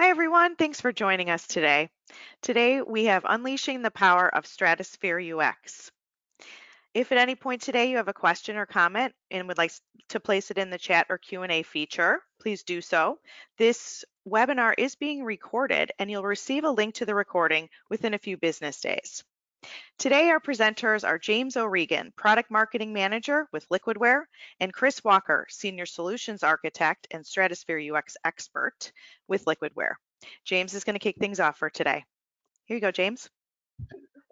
Hi everyone, thanks for joining us today. Today we have Unleashing the Power of Stratusphere UX. If at any point today you have a question or comment and would like to place it in the chat or Q&A feature, please do so. This webinar is being recorded and you'll receive a link to the recording within a few business days. Today our presenters are James O'Regan, Product Marketing Manager with Liquidware, and Chris Walker, Senior Solutions Architect and Stratusphere UX Expert with Liquidware. James is going to kick things off for today. Here you go, James.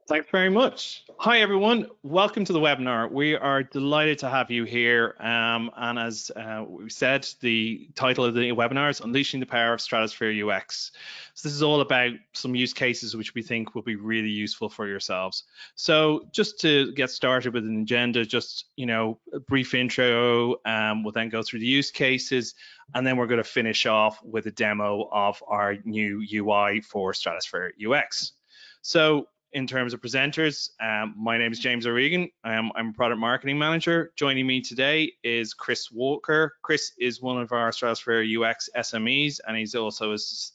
Thanks very much. Hi everyone, welcome to the webinar. We are delighted to have you here. And as we said, the title of the webinar is Unleashing the Power of Stratusphere UX. So this is all about some use cases which we think will be really useful for yourselves. So just to get started with an agenda, just a brief intro, we'll then go through the use cases, and then we're going to finish off with a demo of our new UI for Stratusphere UX. So in terms of presenters, my name is James O'Regan. I'm a product marketing manager. Joining me today is Chris Walker. Chris is one of our Stratusphere UX SMEs, and he's also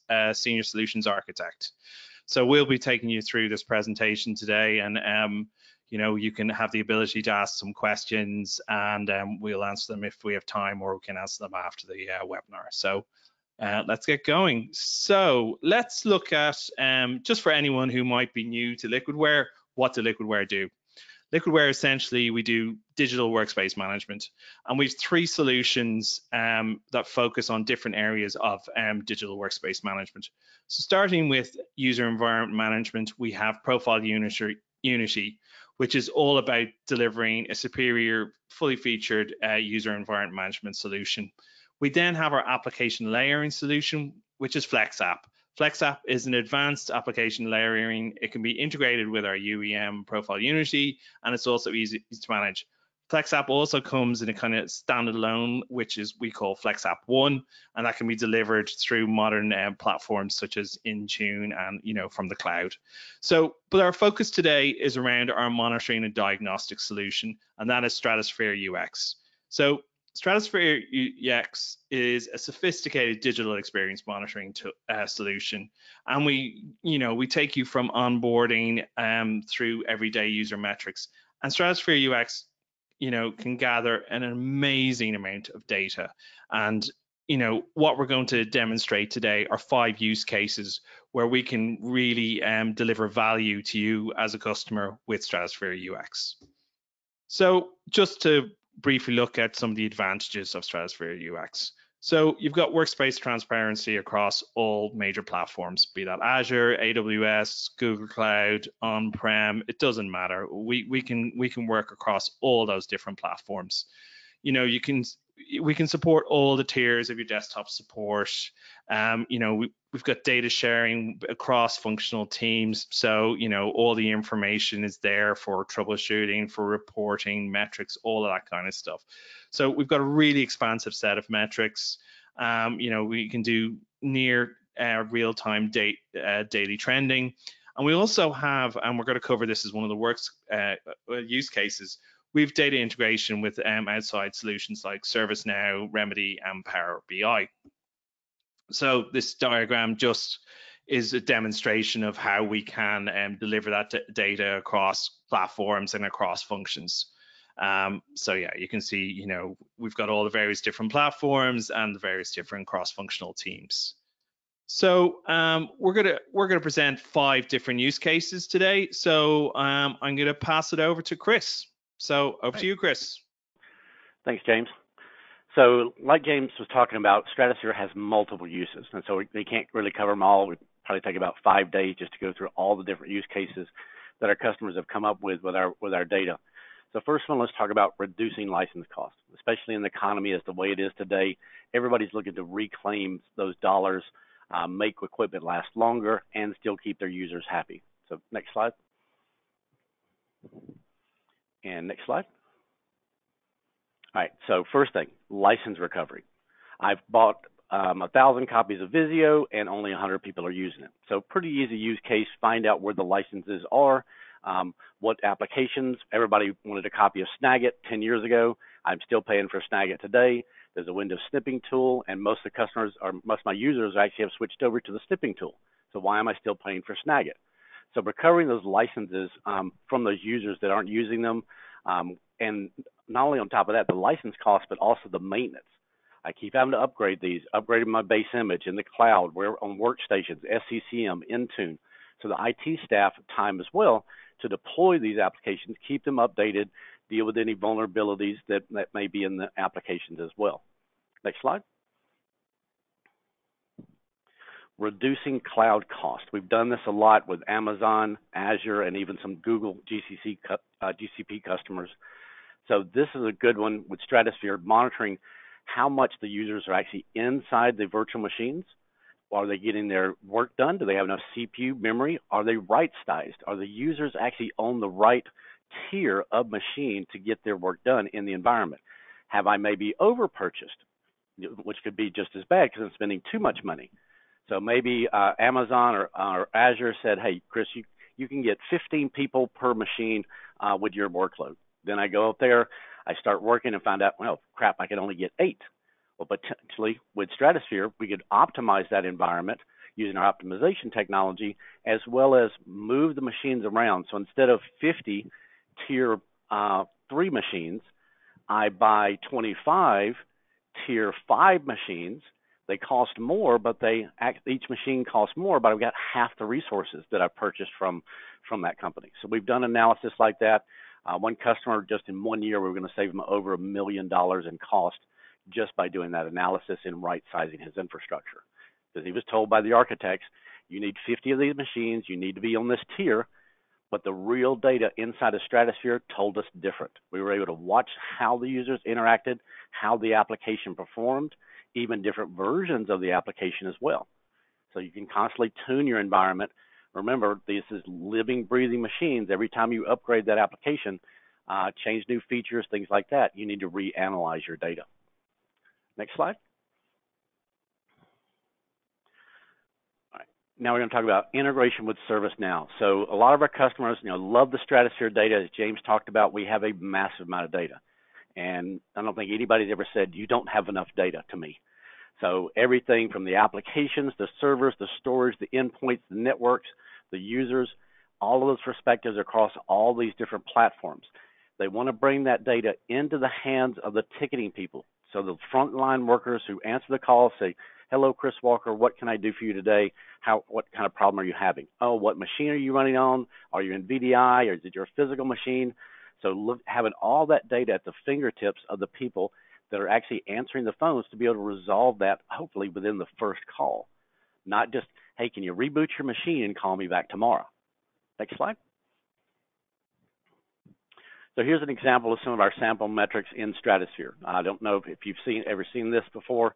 a senior solutions architect. So we'll be taking you through this presentation today, and you can have the ability to ask some questions, and we'll answer them if we have time, or we can answer them after the webinar. So let's get going. So let's look at, just for anyone who might be new to Liquidware, what does Liquidware do? Liquidware, essentially, we do digital workspace management. And we have three solutions that focus on different areas of digital workspace management. So starting with user environment management, we have Profile Unity, which is all about delivering a superior, fully featured user environment management solution. We then have our application layering solution, which is FlexApp. FlexApp is an advanced application layering. It can be integrated with our UEM Profile Unity, and it's also easy to manage. FlexApp also comes in a kind of standalone, which is we call FlexApp One, and that can be delivered through modern platforms such as Intune and from the cloud. So, but our focus today is around our monitoring and diagnostic solution, and that is Stratusphere UX. So Stratusphere UX is a sophisticated digital experience monitoring solution, and we take you from onboarding through everyday user metrics. And Stratusphere UX, can gather an amazing amount of data. And what we're going to demonstrate today are 5 use cases where we can really deliver value to you as a customer with Stratusphere UX. So just to briefly look at some of the advantages of Stratusphere UX. So you've got workspace transparency across all major platforms, be that Azure, AWS, Google Cloud, on-prem, it doesn't matter. We can work across all those different platforms. We can support all the tiers of your desktop support. We've got data sharing across functional teams. So, all the information is there for troubleshooting, for reporting, metrics, all of that kind of stuff. So we've got a really expansive set of metrics. We can do near real-time daily trending. And we also have, and we're going to cover this as one of the use cases, we have data integration with outside solutions like ServiceNow, Remedy, and Power BI. So this diagram just is a demonstration of how we can deliver that data across platforms and across functions. So yeah, you can see, we've got all the various different platforms and the various different cross-functional teams. So we're gonna present 5 different use cases today. So I'm gonna pass it over to Chris. So over to you, Chris. Thanks, James. So like James was talking about, Stratusphere has multiple uses, and so we can't really cover them all. It would probably take about 5 days just to go through all the different use cases that our customers have come up with our data. So first one, let's talk about reducing license costs, especially in the economy as the way it is today. Everybody's looking to reclaim those dollars, make equipment last longer, and still keep their users happy. So next slide. And next slide. All right, so first thing, license recovery. I've bought 1,000 copies of Visio and only 100 people are using it. So pretty easy use case, find out where the licenses are, what applications. Everybody wanted a copy of Snagit 10 years ago. I'm still paying for Snagit today. There's a Windows snipping tool, and most of my users actually have switched over to the snipping tool. So why am I still paying for Snagit? So recovering those licenses from those users that aren't using them, and not only on top of that, the license costs, but also the maintenance. I keep having to upgrade these, upgrading my base image in the cloud, where on workstations, SCCM, Intune. So the IT staff time as well to deploy these applications, keep them updated, deal with any vulnerabilities that may be in the applications as well. Next slide. Reducing cloud cost. We've done this a lot with Amazon, Azure, and even some Google GCP customers. So this is a good one with Stratusphere, monitoring how much the users are actually inside the virtual machines. Are they getting their work done? Do they have enough CPU memory? Are they right-sized? Are the users actually on the right tier of machine to get their work done in the environment? Have I maybe over-purchased, which could be just as bad because I'm spending too much money? So maybe Amazon or Azure said, hey, Chris, you can get 15 people per machine with your workload. Then I go up there, I start working and find out, well, crap, I can only get 8. Well, potentially with Stratusphere, we could optimize that environment using our optimization technology, as well as move the machines around. So instead of 50 tier 3 machines, I buy 25 tier 5 machines. They cost more, but each machine costs more, but I've got half the resources that I purchased from that company. So we've done analysis like that. One customer, just in 1 year, we were going to save him over $1 million in cost just by doing that analysis and right-sizing his infrastructure. Because he was told by the architects, you need 50 of these machines, you need to be on this tier, but the real data inside of Stratusphere told us different. We were able to watch how the users interacted, how the application performed, even different versions of the application as well. So you can constantly tune your environment. Remember, this is living, breathing machines. Every time you upgrade that application, change new features, things like that, you need to reanalyze your data. Next slide. All right. Now we're going to talk about integration with ServiceNow. So a lot of our customers, love the Stratusphere data. As James talked about, we have a massive amount of data. And I don't think anybody's ever said, you don't have enough data to me. So everything from the applications, the servers, the storage, the endpoints, the networks, the users, all of those perspectives across all these different platforms. They want to bring that data into the hands of the ticketing people. So the frontline workers who answer the call say, hello, Chris Walker, what can I do for you today? What kind of problem are you having? Oh, what machine are you running on? Are you in VDI or is it your physical machine? So having all that data at the fingertips of the people that are actually answering the phones to be able to resolve that, hopefully within the first call. Not just, hey, can you reboot your machine and call me back tomorrow? Next slide. So here's an example of some of our sample metrics in Stratusphere. I don't know if you've ever seen this before.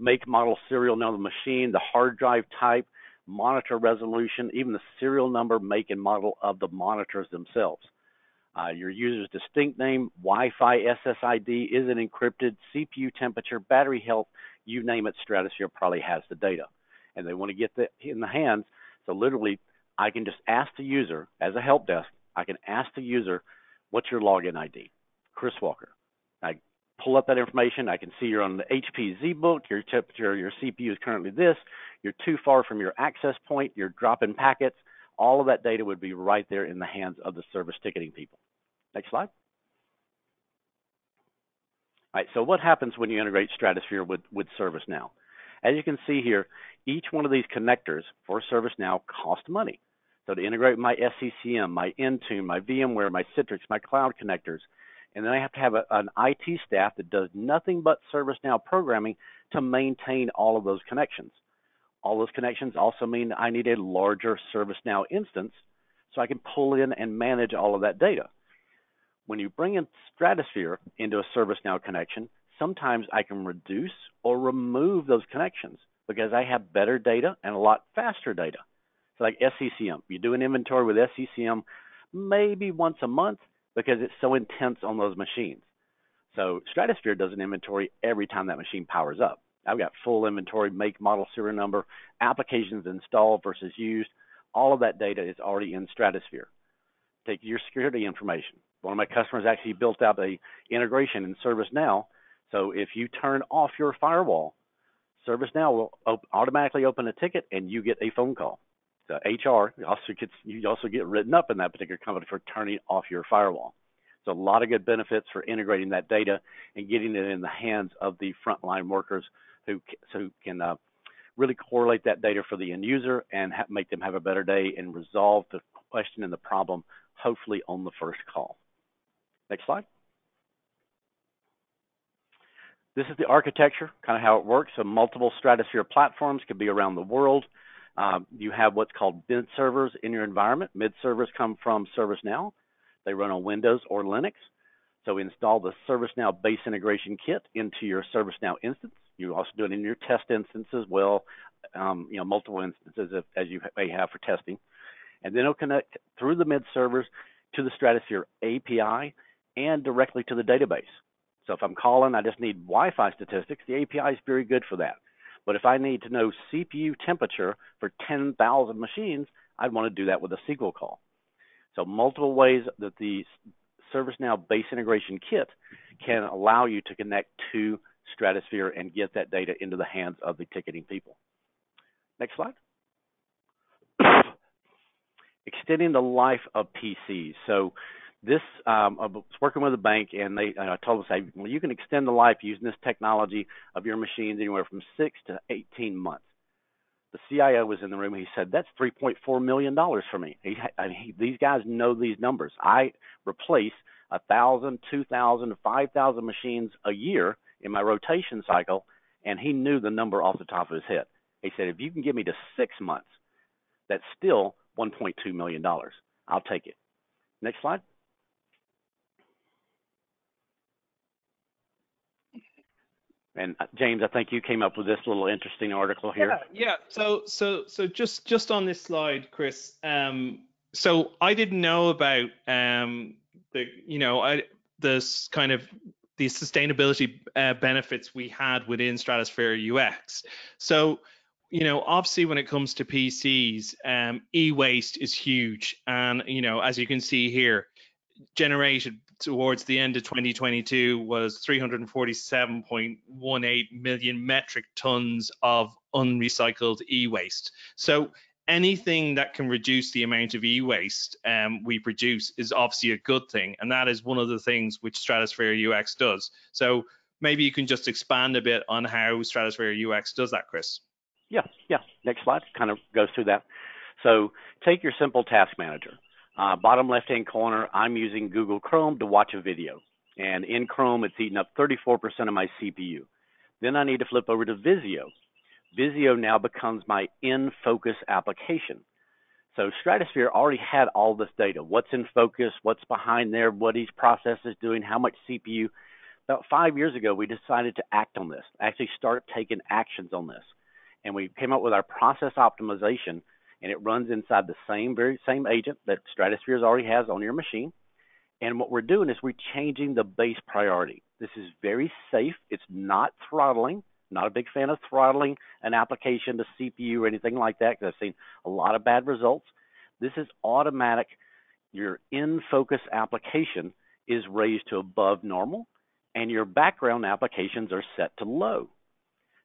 Make, model, serial number of the machine, the hard drive type, monitor resolution, even the serial number, make, and model of the monitors themselves. Your user's distinct name, Wi-Fi, SSID, is it encrypted, CPU temperature, battery health, you name it, Stratusphere probably has the data. And they want to get that in the hands. So literally, I can just ask the user, as a help desk, I can ask the user, what's your login ID? Chris Walker. I pull up that information. I can see you're on the HP ZBook, your temperature, your CPU is currently this, you're too far from your access point, you're dropping packets. All of that data would be right there in the hands of the service ticketing people. Next slide. All right, so what happens when you integrate Stratusphere with ServiceNow? As you can see here, each one of these connectors for ServiceNow cost money. So to integrate my SCCM, my Intune, my VMware, my Citrix, my cloud connectors, and then I have to have an IT staff that does nothing but ServiceNow programming to maintain all of those connections. All those connections also mean I need a larger ServiceNow instance so I can pull in and manage all of that data. When you bring in Stratusphere into a ServiceNow connection, sometimes I can reduce or remove those connections because I have better data and a lot faster data. So like SCCM, you do an inventory with SCCM maybe once a month because it's so intense on those machines. So Stratusphere does an inventory every time that machine powers up. I've got full inventory, make, model, serial number, applications installed versus used. All of that data is already in Stratusphere. Take your security information. One of my customers actually built out an integration in ServiceNow So if you turn off your firewall, ServiceNow will automatically open a ticket and you get a phone call. So HR you also get written up in that particular company for turning off your firewall. So a lot of good benefits for integrating that data and getting it in the hands of the frontline workers who can really correlate that data for the end user and make them have a better day and resolve the question and the problem, hopefully on the first call. Next slide. This is the architecture, kind of how it works. So multiple Stratusphere platforms could be around the world. You have what's called mid servers in your environment. Mid servers come from ServiceNow. They run on Windows or Linux. So install the ServiceNow base integration kit into your ServiceNow instance. You also do it in your test instance as well, multiple instances as you may have for testing. And then it'll connect through the mid servers to the Stratusphere API and directly to the database. So if I'm calling, I just need Wi-Fi statistics. The API is very good for that. But if I need to know CPU temperature for 10,000 machines, I'd want to do that with a SQL call. So multiple ways that the ServiceNow base integration kit can allow you to connect to Stratusphere and get that data into the hands of the ticketing people. Next slide. Extending the life of PCs. So this, I was working with a bank and I told them, well, you can extend the life using this technology of your machines anywhere from 6 to 18 months. The CIO was in the room. He said, that's $3.4 million for me. These guys know these numbers. I replace 1,000, 2,000, 5,000 machines a year in my rotation cycle, and he knew the number off the top of his head. He said, if you can get me to 6 months, that's still $1.2 million. I'll take it. Next slide. And James, I think you came up with this little interesting article here. Yeah. So just on this slide, Chris. So I didn't know about the sustainability benefits we had within Stratusphere UX. So, obviously when it comes to PCs, e-waste is huge, and as you can see here, generated towards the end of 2022 was 347.18 million metric tons of unrecycled e-waste. So anything that can reduce the amount of e-waste we produce is obviously a good thing, and that is one of the things which Stratusphere UX does. So maybe you can just expand a bit on how Stratusphere UX does that, Chris. Yeah. Next slide kind of goes through that. So take your simple task manager. Bottom left-hand corner, I'm using Google Chrome to watch a video. And in Chrome, it's eating up 34% of my CPU. Then I need to flip over to Visio. Visio now becomes my in-focus application. So Stratusphere already had all this data. What's in focus, what's behind there, what each process is doing, how much CPU. About 5 years ago, we decided to act on this, actually start taking actions on this. And we came up with our process optimization, and it runs inside the very same agent that Stratusphere already has on your machine. And what we're doing is we're changing the base priority. This is very safe. It's not throttling. Not a big fan of throttling an application to CPU or anything like that, because I've seen a lot of bad results. This is automatic. Your in-focus application is raised to above normal, and your background applications are set to low.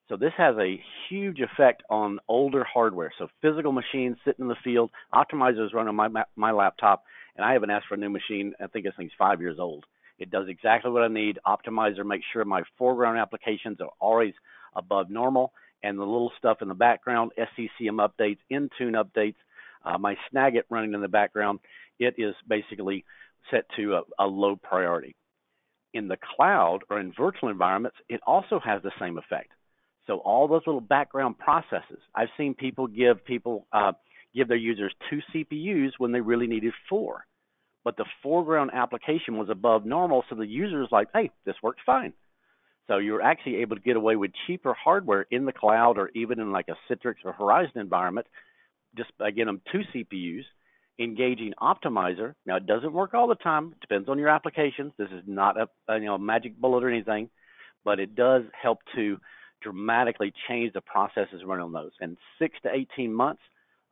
So this has a huge effect on older hardware. So physical machines sitting in the field, optimizers run on my laptop, and I haven't asked for a new machine. I think this thing's 5 years old. It does exactly what I need. Optimizer makes sure my foreground applications are always above normal, and the little stuff in the background, SCCM updates, Intune updates, my Snagit running in the background, it is basically set to a low priority. In the cloud or in virtual environments, it also has the same effect. So all those little background processes, I've seen people give their users 2 CPUs when they really needed 4. But the foreground application was above normal, so the user is like, hey, this works fine. So you're actually able to get away with cheaper hardware in the cloud or even in like a Citrix or Horizon environment, just by getting them 2 CPUs, engaging Optimizer. Now, it doesn't work all the time. It depends on your applications. This is not a magic bullet or anything, but it does help to dramatically change the processes running on those. And 6 to 18 months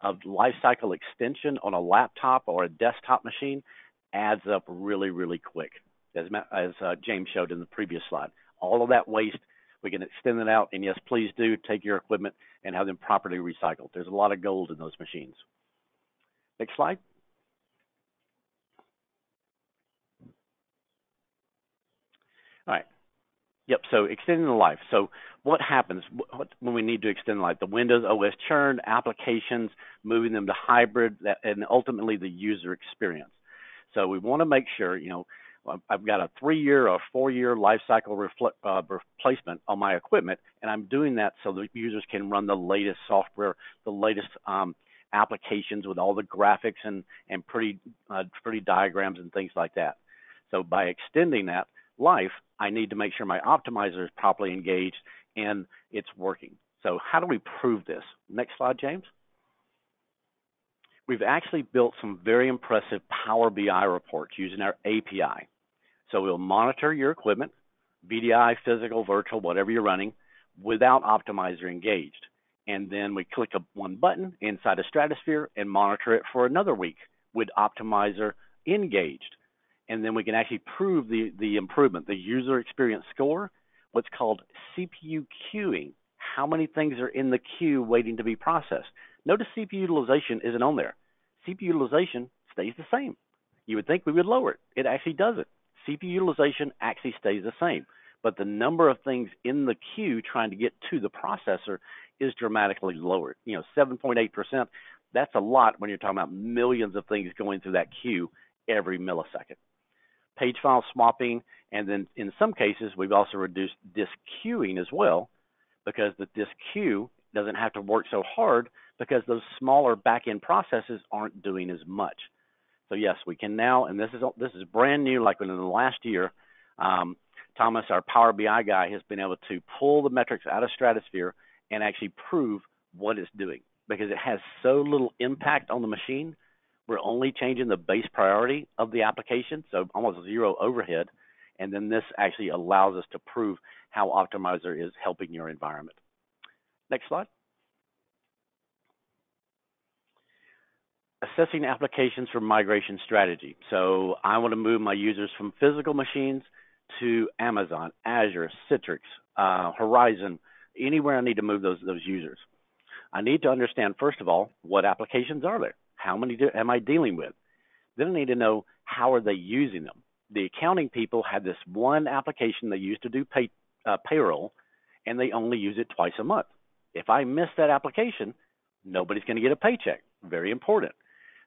of lifecycle extension on a laptop or a desktop machine adds up really, really quick, as James showed in the previous slide. all of that waste. We can extend it out, and yes, please do take your equipment and have them properly recycled. There's a lot of gold in those machines. Next slide. All right. Yep, so extending the life. So what happens when we need to extend life? The Windows OS churn, applications, moving them to hybrid, and ultimately the user experience. So we want to make sure, you know, I've got a 3-year or 4-year life cycle replacement on my equipment, and I'm doing that so the users can run the latest software, the latest applications with all the graphics and pretty diagrams and things like that. So by extending that life, I need to make sure my optimizer is properly engaged and it's working. So how do we prove this? Next slide, James. We've actually built some very impressive Power BI reports using our API. So we'll monitor your equipment, VDI, physical, virtual, whatever you're running, without optimizer engaged. And then we click one button inside of Stratusphere and monitor it for another week with optimizer engaged. And then we can actually prove the improvement, the user experience score, what's called CPU queuing. How many things are in the queue waiting to be processed? Notice CPU utilization isn't on there. CPU utilization stays the same. You would think we would lower it. It actually doesn't. CPU utilization actually stays the same, but the number of things in the queue trying to get to the processor is dramatically lowered. You know, 7.8%, that's a lot when you're talking about millions of things going through that queue every millisecond. Page file swapping, and then in some cases, we've also reduced disk queuing as well, because the disk queue doesn't have to work so hard because those smaller back-end processes aren't doing as much. So yes, we can now, and this is brand new, like within the last year, Thomas, our Power BI guy, has been able to pull the metrics out of Stratusphere and actually prove what it's doing, because it has so little impact on the machine. We're only changing the base priority of the application, so almost zero overhead, and then this actually allows us to prove how Optimizer is helping your environment. Next slide. Assessing applications for migration strategy. So I want to move my users from physical machines to Amazon, Azure, Citrix, Horizon, anywhere I need to move those users. I need to understand, first of all, what applications are there? How many am I dealing with? Then I need to know, how are they using them? The accounting people had this one application they used to do payroll, and they only use it twice a month. If I miss that application, nobody's going to get a paycheck. Very important.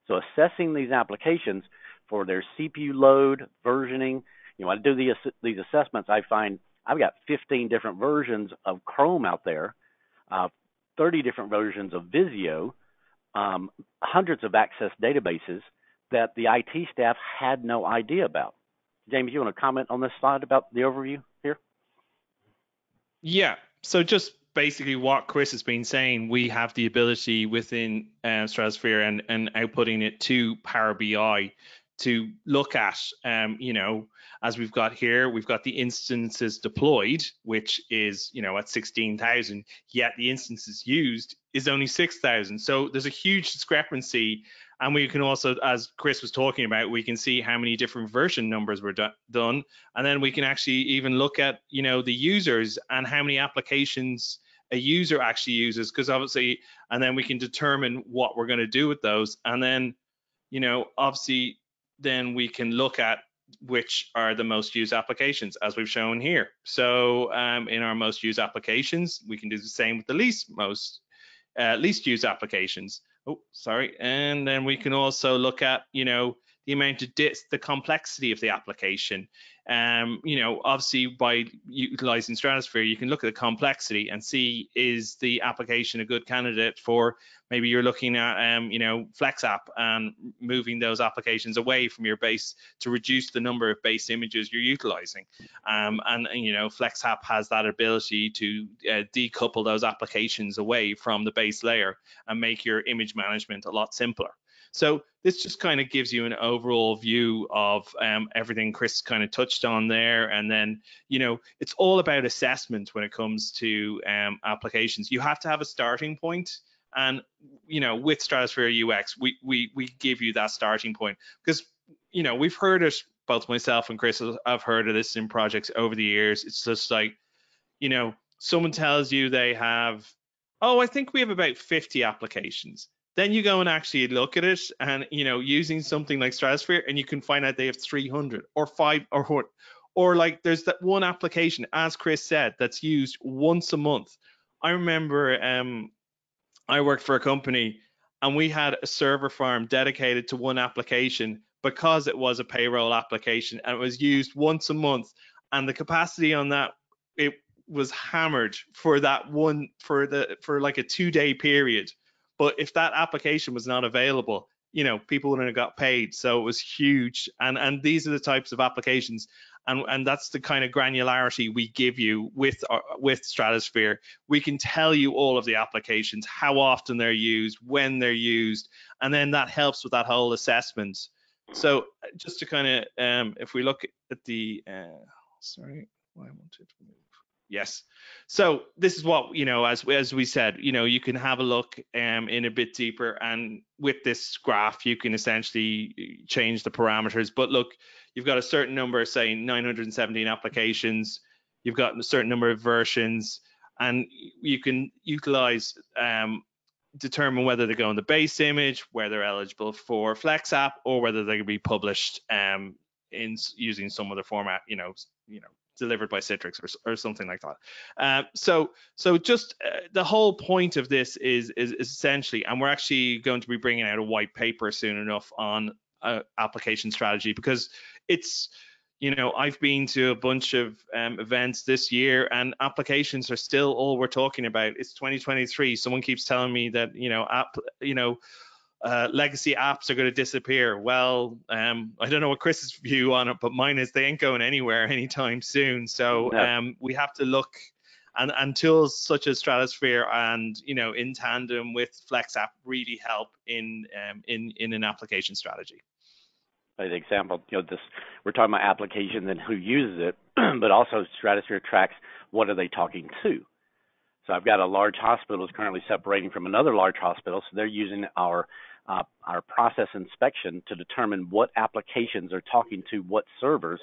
So assessing these applications for their CPU load, versioning. You know, I do these assessments. I find I've got 15 different versions of Chrome out there, 30 different versions of Visio, hundreds of access databases that the IT staff had no idea about. James, you want to comment on this slide about the overview here? Yeah. So just basically what Chris has been saying, we have the ability within Stratusphere and outputting it to Power BI to look at, you know, as we've got here, we've got the instances deployed, which is, you know, at 16,000, yet the instances used is only 6,000. So there's a huge discrepancy. And we can also, as Chris was talking about, we can see how many different version numbers were done. And then we can actually even look at, you know, the users and how many applications a user actually uses, because obviously, and then we can determine what we're going to do with those. And then, you know, obviously, then we can look at which are the most used applications, as we've shown here. So in our most used applications, we can do the same with the least used applications. Oh, sorry. And then we can also look at, you know, the amount of disks, the complexity of the application. You know, obviously by utilizing Stratusphere, you can look at the complexity and see, is the application a good candidate for, maybe you're looking at, you know, FlexApp and moving those applications away from your base to reduce the number of base images you're utilizing. And you know, FlexApp has that ability to decouple those applications away from the base layer and make your image management a lot simpler. So this just kind of gives you an overall view of everything Chris kind of touched on there. And then, you know, it's all about assessment when it comes to applications. You have to have a starting point. And, you know, with Stratusphere UX, we give you that starting point, because, you know, we've heard it both myself and Chris have heard of this in projects over the years. It's just like, you know, someone tells you they have, oh, I think we have about 50 applications. Then you go and actually look at it, and you know, using something like Stratusphere, and you can find out they have 300 or 5 or like there's that one application, as Chris said, that's used once a month. I remember I worked for a company and we had a server farm dedicated to one application because it was a payroll application and it was used once a month, and the capacity on that, it was hammered for that one for like a 2-day period. But if that application was not available, you know, people wouldn't have got paid. So it was huge. And these are the types of applications. And that's the kind of granularity we give you with Stratusphere. We can tell you all of the applications, how often they're used, when they're used, and then that helps with that whole assessment. So just to kind of, if we look at the, sorry, I wanted to move. Yes. So this is what, you know, as we said, you know, you can have a look in a bit deeper, and with this graph, you can essentially change the parameters. But look, you've got a certain number, say 917 applications, you've got a certain number of versions, and you can utilize, determine whether they go in the base image, whether they're eligible for FlexApp, or whether they can be published in using some other format, you know, delivered by Citrix or something like that. So just the whole point of this is essentially, and we're actually going to be bringing out a white paper soon enough on application strategy, because it's, you know, I've been to a bunch of events this year and applications are still all we're talking about. It's 2023. Someone keeps telling me that, you know, legacy apps are going to disappear. Well, I don't know what Chris's view on it, but mine is they ain't going anywhere anytime soon. So no. We have to look, and tools such as Stratusphere and, you know, in tandem with FlexApp really help in an application strategy. By the example, you know, this, we're talking about applications and who uses it, but also Stratusphere tracks what are they talking to. So I've got a large hospital is currently separating from another large hospital, so they're using our process inspection to determine what applications are talking to what servers.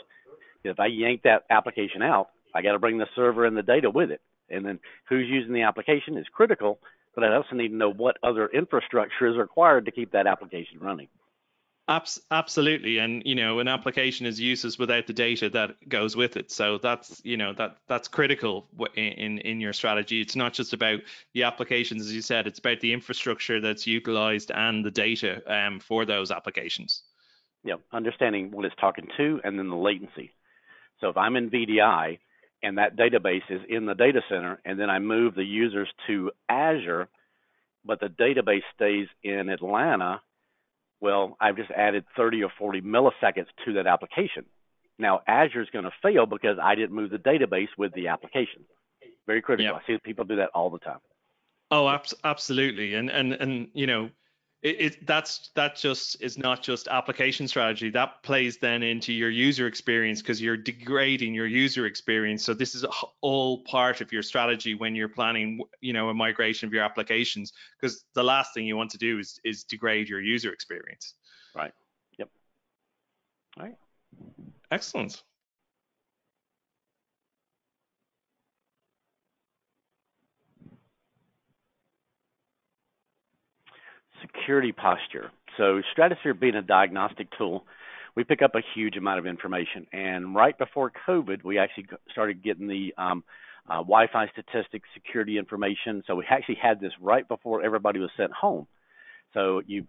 If I yank that application out, I got to bring the server and the data with it. And then who's using the application is critical, but I also need to know what other infrastructure is required to keep that application running. Absolutely, and you know, an application is useless without the data that goes with it. So that's, you know, that's critical in your strategy. It's not just about the applications, as you said, it's about the infrastructure that's utilized and the data for those applications. Yeah, understanding what it's talking to, and then the latency. So if I'm in VDI and that database is in the data center, and then I move the users to Azure, but the database stays in Atlanta. Well, I've just added 30 or 40 milliseconds to that application. Now, Azure is going to fail because I didn't move the database with the application. Very critical. Yep. I see people do that all the time. Oh, absolutely. And you know, that just is not just application strategy. That plays then into your user experience, because you're degrading your user experience. So this is all part of your strategy when you're planning, you know, a migration of your applications, because the last thing you want to do is degrade your user experience. Right. Yep. All right. Excellent. Security posture. So Stratusphere being a diagnostic tool, we pick up a huge amount of information. And right before COVID, we actually started getting the Wi-Fi statistics, security information. So we actually had this right before everybody was sent home. So you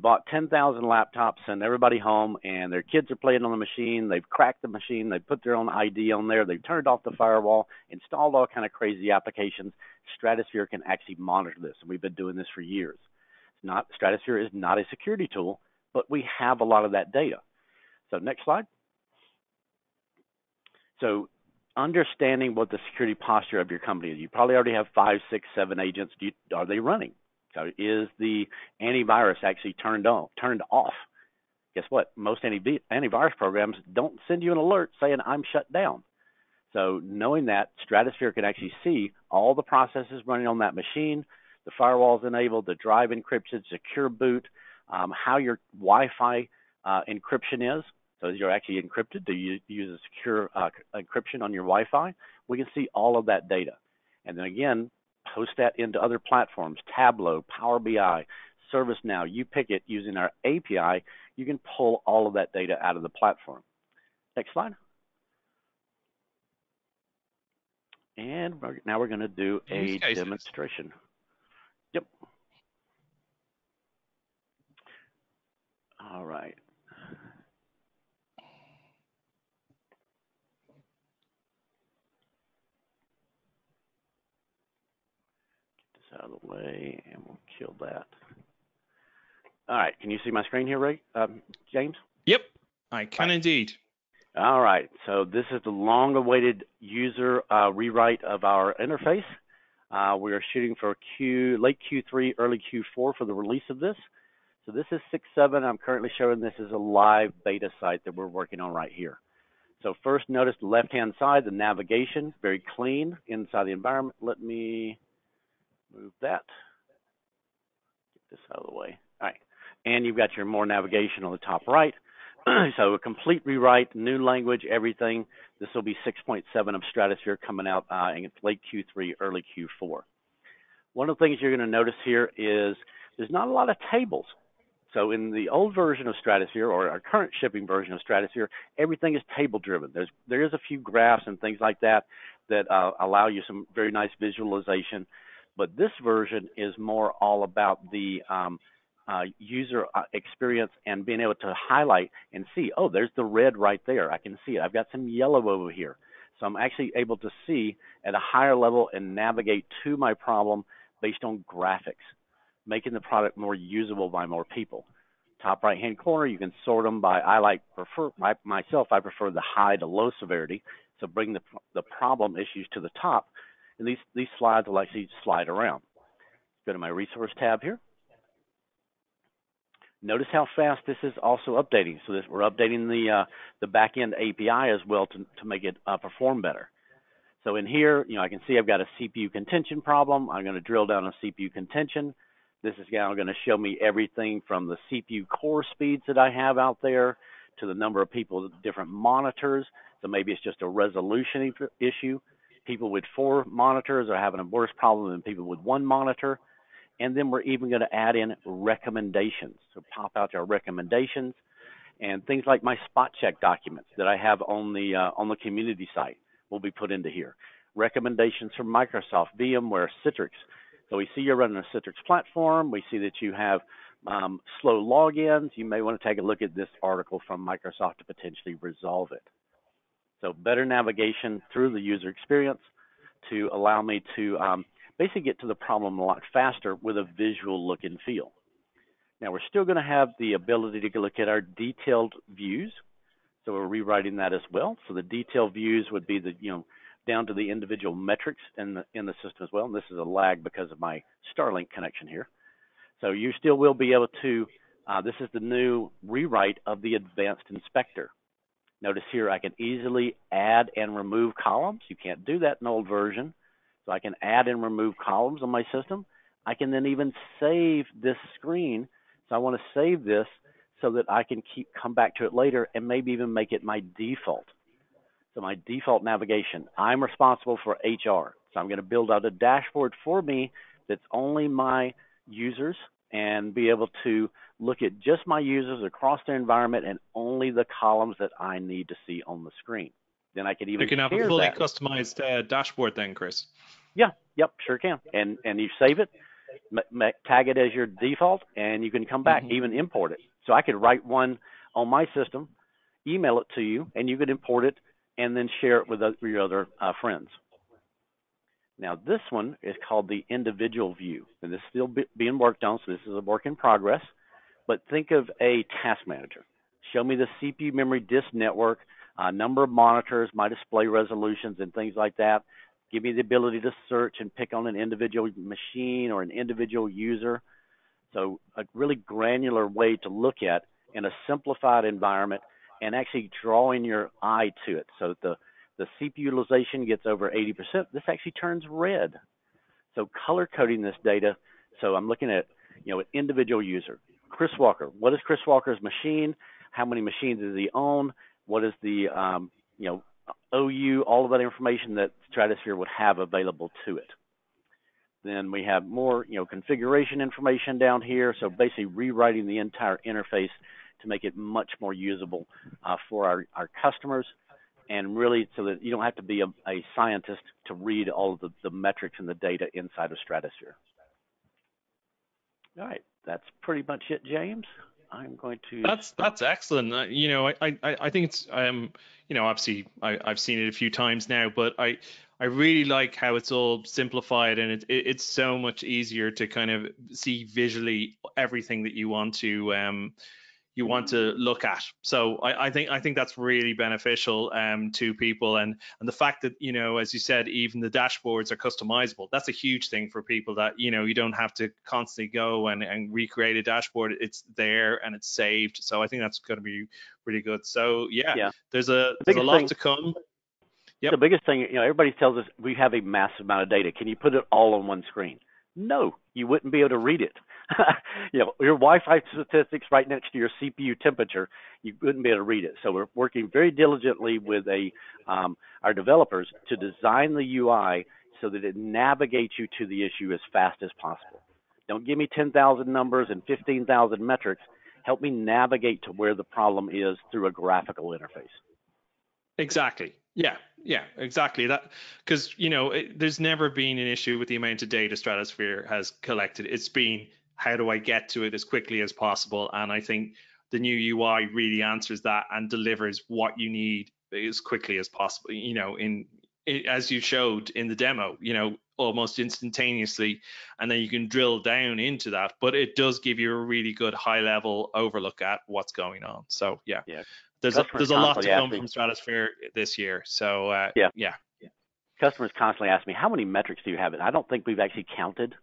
bought 10,000 laptops, send everybody home, and their kids are playing on the machine. They've cracked the machine. They put their own ID on there. They've turned off the firewall, installed all kind of crazy applications. Stratusphere can actually monitor this, and we've been doing this for years. Stratusphere is not a security tool, but we have a lot of that data. So next slide. So understanding what the security posture of your company is. You probably already have 5, 6, 7 agents. Are they running? So is the antivirus actually turned off? Guess what? Most antivirus programs don't send you an alert saying I'm shut down. So knowing that, Stratusphere can actually see all the processes running on that machine, the firewall's enabled, the drive encrypted, secure boot, how your Wi-Fi encryption is. So you're actually encrypted. Do you use a secure encryption on your Wi-Fi? We can see all of that data. And then again, post that into other platforms, Tableau, Power BI, ServiceNow, you pick it. Using our API, you can pull all of that data out of the platform. Next slide. And now we're going to do a demonstration. Yep. All right. Get this out of the way, and we'll kill that. All right. Can you see my screen here, Ray? James? Yep, I can indeed. All right. So this is the long-awaited user rewrite of our interface. We are shooting for late Q3, early Q4 for the release of this. So this is 6.7. I'm currently showing this is a live beta site that we're working on right here. So first, notice the left-hand side, the navigation, very clean inside the environment. Let me move that. Get this out of the way. All right. And you've got your more navigation on the top right. So a complete rewrite, new language, everything. This will be 6.7 of Stratusphere coming out in late Q3, early Q4. One of the things you're going to notice here is there's not a lot of tables. So in the old version of Stratusphere, or our current shipping version of Stratusphere, everything is table-driven. There is a few graphs and things like that that allow you some very nice visualization. But this version is more all about the user experience and being able to highlight and see, oh, there's the red right there. I can see it. I've got some yellow over here. So I'm actually able to see at a higher level and navigate to my problem based on graphics, making the product more usable by more people. Top right-hand corner, you can sort them by, I prefer the high to low severity. So bring the problem issues to the top. And these slides will actually slide around. Go to my resource tab here. Notice how fast this is also updating. So we're updating the back-end API as well to make it perform better. So in here, I can see I've got a CPU contention problem. I'm going to drill down on CPU contention. This is now going to show me everything from the CPU core speeds that I have out there to the number of people, different monitors. So maybe it's just a resolution issue. People with 4 monitors are having a worse problem than people with 1 monitor. And then we're even going to add in recommendations. So pop out your recommendations and things like my spot check documents that I have on the community site will be put into here. Recommendations from Microsoft, VMware, Citrix. So we see you're running a Citrix platform. We see that you have slow logins. You may want to take a look at this article from Microsoft to potentially resolve it. So better navigation through the user experience to allow me to basically get to the problem a lot faster with a visual look and feel. Now, we're still going to have the ability to look at our detailed views. So we're rewriting that as well. So the detailed views would be the, down to the individual metrics in the system as well. And this is a lag because of my Starlink connection here. So you still will be able to, this is the new rewrite of the advanced inspector. Notice here, I can easily add and remove columns. You can't do that in old version. So I can add and remove columns on my system. I can then even save this screen. So I want to save this so that I can come back to it later and maybe even make it my default. So my default navigation, I'm responsible for HR. So I'm going to build out a dashboard for me that's only my users and be able to look at just my users across their environment and only the columns that I need to see on the screen. Then I could even have a fully customized dashboard then, Chris. Yeah, yep, sure can. And you save it, tag it as your default, and you can come back, even import it. So I could write one on my system, email it to you, and you could import it and then share it with your other friends. Now, this one is called the individual view, and this is still being worked on, so this is a work in progress. But think of a task manager. Show me the CPU memory disk network, number of monitors, my display resolutions, and things like that. Give me the ability to search and pick on an individual machine or an individual user. So a really granular way to look at in a simplified environment and actually drawing your eye to it. So that the CPU utilization gets over 80%. This actually turns red. So color coding this data. So I'm looking at, an individual user. Chris Walker. What is Chris Walker's machine? how many machines does he own, what is the OU, all of that information that Stratusphere would have available to it. Then we have more configuration information down here, so basically rewriting the entire interface to make it much more usable for our customers, and really so that you don't have to be a scientist to read all of the metrics and the data inside of Stratusphere. All right, that's pretty much it, James. I'm going to. That's excellent. I think it's obviously I've seen it a few times now, but I really like how it's all simplified, and it's so much easier to kind of see visually everything that you want to look at. So I think that's really beneficial to people, and the fact that as you said, even the dashboards are customizable. That's a huge thing for people, that you don't have to constantly go and recreate a dashboard. It's there and it's saved. So I think that's going to be really good. So yeah. there's a lot to come. Yep. The biggest thing, everybody tells us we have a massive amount of data. Can you put it all on one screen? No, you wouldn't be able to read it. Your Wi-Fi statistics right next to your CPU temperature, you wouldn't be able to read it. So we're working very diligently with our developers to design the UI so that it navigates you to the issue as fast as possible. Don't give me 10,000 numbers and 15,000 metrics. Help me navigate to where the problem is through a graphical interface. Exactly. Yeah, exactly that, because there's never been an issue with the amount of data Stratusphere has collected. It's been, how do I get to it as quickly as possible? And I think the new UI really answers that and delivers what you need as quickly as possible, as you showed in the demo, almost instantaneously, and then you can drill down into that, but it does give you a really good high level overlook at what's going on. So yeah. There's a lot to come from Stratusphere this year. So yeah. Customers constantly ask me, how many metrics do you have? And I don't think we've actually counted.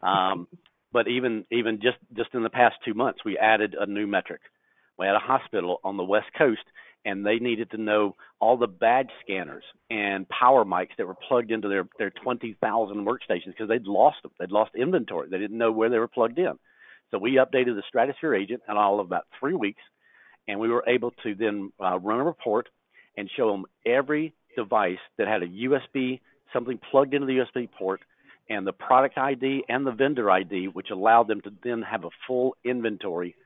But even just in the past 2 months, we added a new metric. We had a hospital on the West Coast, and they needed to know all the badge scanners and power mics that were plugged into their 20,000 workstations, because they'd lost them. They'd lost inventory. They didn't know where they were plugged in. So we updated the Stratusphere agent in all of about 3 weeks. And we were able to then run a report and show them every device that had a USB, something plugged into the USB port, and the product ID and the vendor ID, which allowed them to then have a full inventory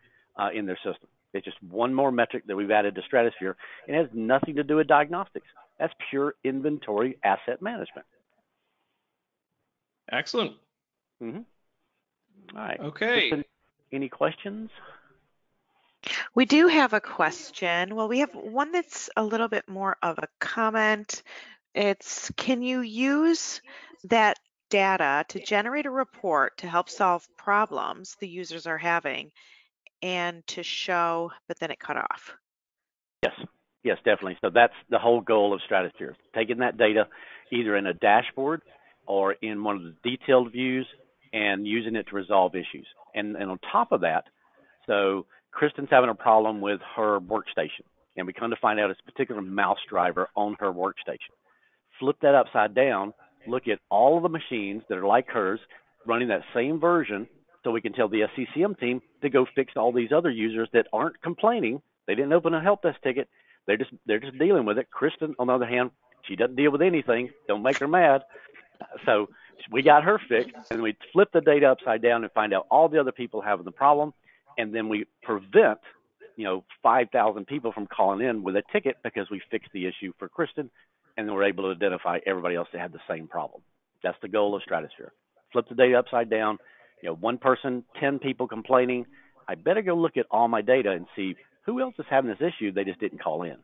in their system. It's just one more metric that we've added to Stratusphere. It has nothing to do with diagnostics. That's pure inventory asset management. Excellent. All right. Okay. Listen, any questions? We do have a question. Well, we have one that's a little bit more of a comment. It's, can you use that data to generate a report to help solve problems the users are having and to show, but then it cut off? Yes, definitely. So that's the whole goal of Stratusphere, taking that data either in a dashboard or in one of the detailed views and using it to resolve issues. And on top of that, so Kristen's having a problem with her workstation, and we come to find out it's a particular mouse driver on her workstation. Flip that upside down, look at all of the machines that are like hers running that same version, so we can tell the SCCM team to go fix all these other users that aren't complaining. They didn't open a help desk ticket. They're just dealing with it. Kristen, on the other hand, she doesn't deal with anything. Don't make her mad. So we got her fixed, and we flip the data upside down and find out all the other people having the problem. And then we prevent, 5,000 people from calling in with a ticket because we fixed the issue for Kristen, and then we're able to identify everybody else that had the same problem. That's the goal of Stratusphere. Flip the data upside down. One person, 10 people complaining. I better go look at all my data and see who else is having this issue. They just didn't call in.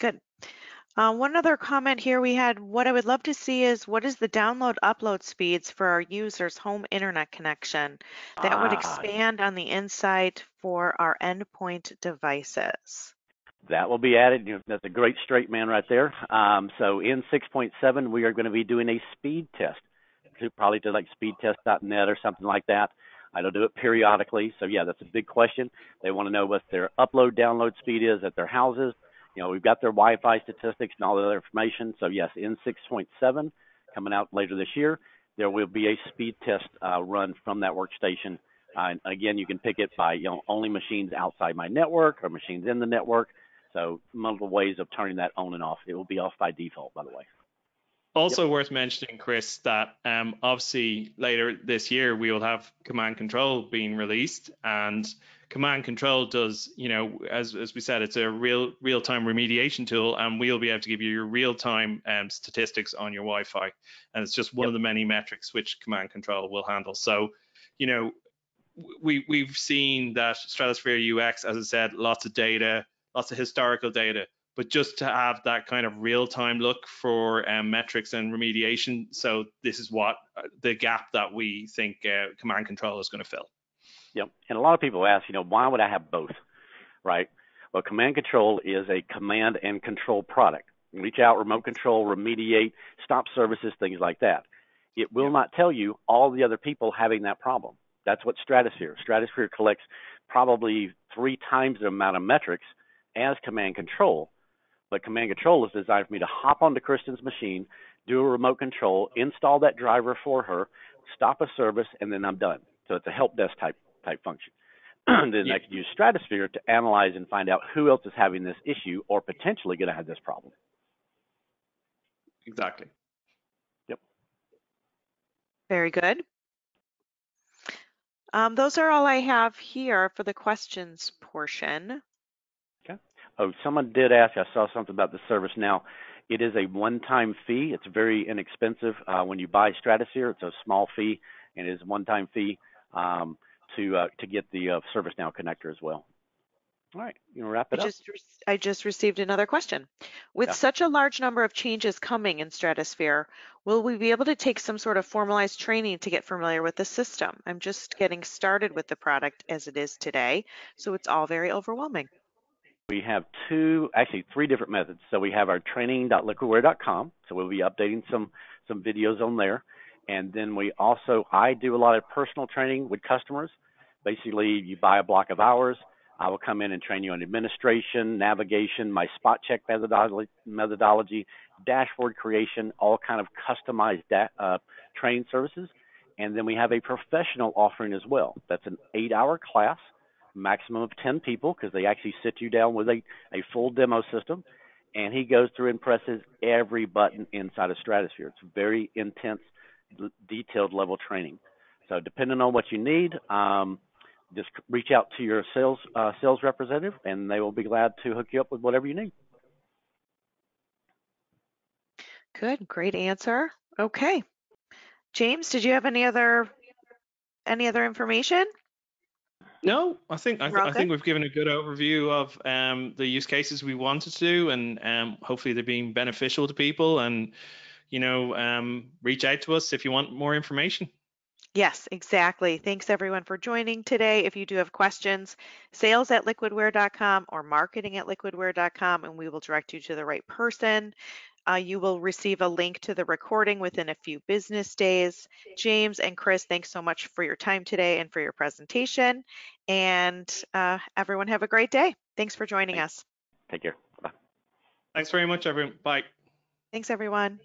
Good. One other comment here we had, what I would love to see is what is the download upload speeds for our users' home internet connection? That would expand on the insight for our endpoint devices. That will be added. That's a great straight man right there. So in 6.7, we are going to be doing a speed test, probably to like speedtest.net or something like that. I'll do it periodically. So yeah, that's a big question. They want to know what their upload download speed is at their houses. We've got their Wi-Fi statistics and all the other information. So yes, in 6.7, coming out later this year, there will be a speed test run from that workstation Again, you can pick it by only machines outside my network or machines in the network. So multiple ways of turning that on and off. It will be off by default, by the way. Also worth mentioning, Chris, that obviously later this year we will have Command Control being released, and Command Control does, as we said, it's a real-time remediation tool, and we'll be able to give you your real-time statistics on your Wi-Fi, and it's just one of the many metrics which Command Control will handle. So, we've seen that Stratusphere UX, as I said, lots of data, lots of historical data. But just to have that kind of real-time look for metrics and remediation. So this is what the gap that we think Command Control is going to fill. Yep. And a lot of people ask, why would I have both, right? Well, Command Control is a command and control product. Reach out, remote control, remediate, stop services, things like that. It will not tell you all the other people having that problem. That's what Stratusphere. Stratusphere collects probably 3 times the amount of metrics as Command Control. But Command Control is designed for me to hop onto Kristen's machine, do a remote control, install that driver for her, stop a service, and then I'm done. So it's a help desk type function. Then I can use Stratusphere to analyze and find out who else is having this issue or potentially going to have this problem. Exactly. Yep. Very good. Those are all I have here for the questions portion. Oh, someone did ask, I saw something about the ServiceNow. It is a one-time fee. It's very inexpensive. When you buy Stratusphere, it's a small fee, and it is a one-time fee to get the ServiceNow connector as well. All right, you want to wrap it up? I just received another question. With such a large number of changes coming in Stratusphere, will we be able to take some sort of formalized training to get familiar with the system? I'm just getting started with the product as it is today, so it's all very overwhelming. We have actually three different methods. So we have our training.liquidware.com. So we'll be updating some videos on there. And then we also, I do a lot of personal training with customers. Basically, you buy a block of hours. I will come in and train you on administration, navigation, my spot check methodology, dashboard creation, all kind of customized training services. And then we have a professional offering as well. That's an 8-hour class. Maximum of 10 people, because they actually sit you down with a full demo system, and he goes through and presses every button inside of Stratusphere. It's very intense, detailed level training. So depending on what you need, just reach out to your sales representative, and they will be glad to hook you up with whatever you need. Good, great answer. Okay, James, did you have any other information? No, I think we've given a good overview of the use cases we wanted to do, and hopefully they're being beneficial to people. And reach out to us if you want more information. Yes, exactly. Thanks everyone for joining today. If you do have questions, sales@liquidware.com or marketing@liquidware.com, and we will direct you to the right person. You will receive a link to the recording within a few business days. James and Chris, thanks so much for your time today and for your presentation. And everyone have a great day. Thanks for joining us. Take care. Bye. Thanks very much, everyone. Bye. Thanks, everyone.